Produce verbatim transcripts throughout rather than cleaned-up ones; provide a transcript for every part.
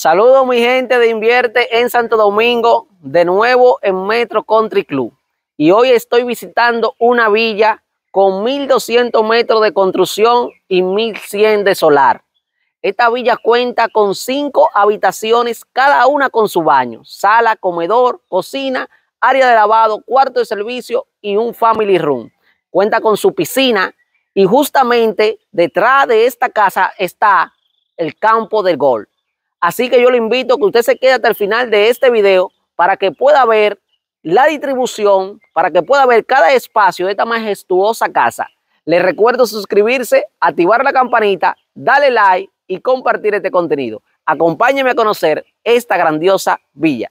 Saludos mi gente de Invierte en Santo Domingo, de nuevo en Metro Country Club. Y hoy estoy visitando una villa con mil doscientos metros de construcción y mil cien de solar. Esta villa cuenta con cinco habitaciones, cada una con su baño, sala, comedor, cocina, área de lavado, cuarto de servicio y un family room. Cuenta con su piscina y justamente detrás de esta casa está el campo del golf. Así que yo le invito a que usted se quede hasta el final de este video para que pueda ver la distribución, para que pueda ver cada espacio de esta majestuosa casa. Les recuerdo suscribirse, activar la campanita, darle like y compartir este contenido. Acompáñenme a conocer esta grandiosa villa.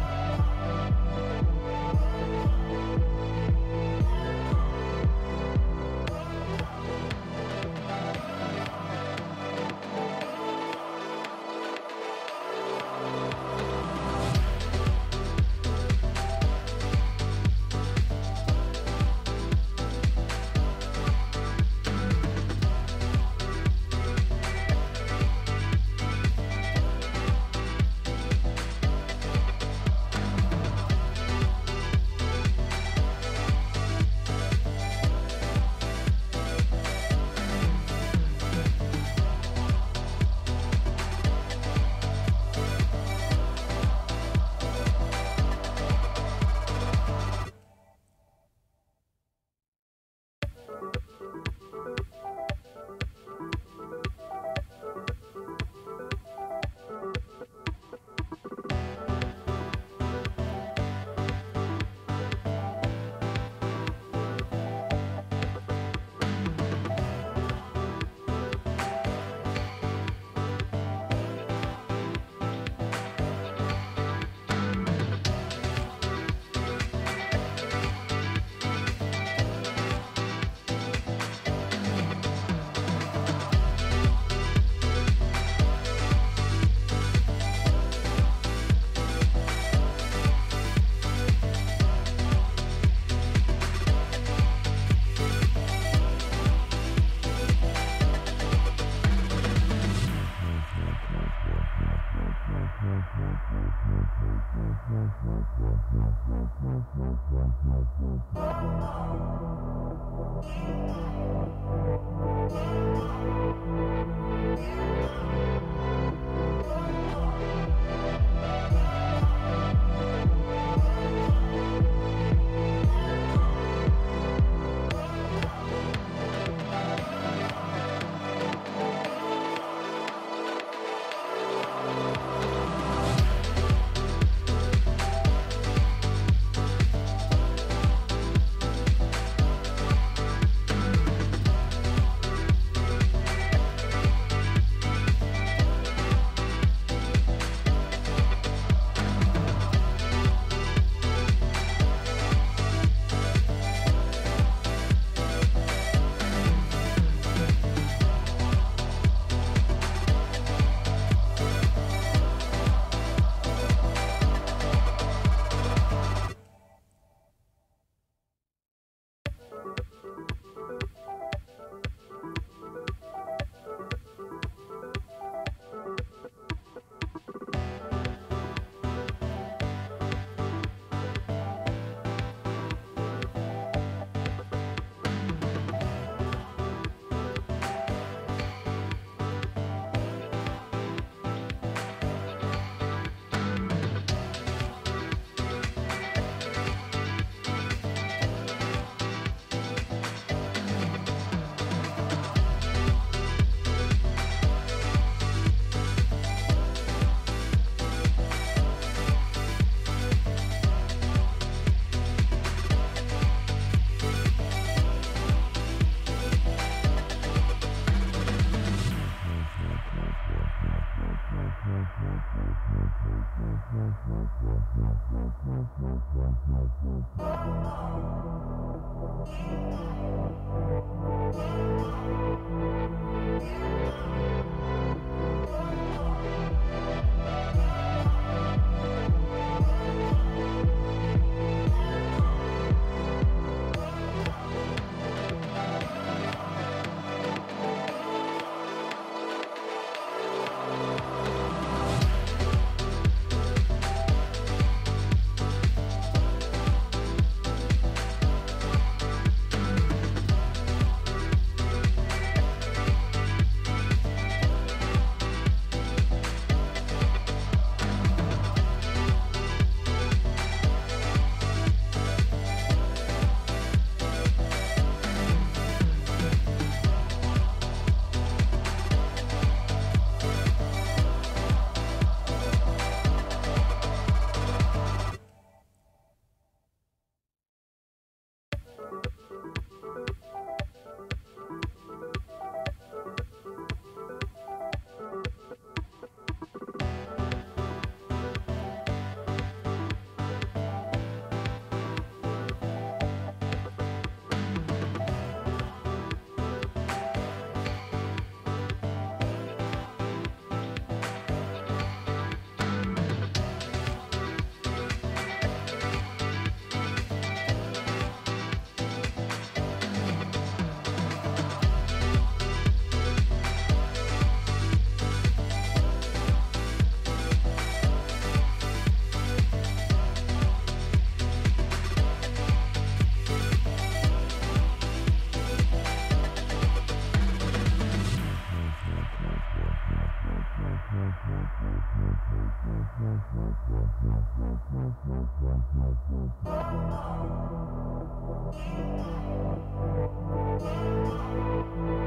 Thank you.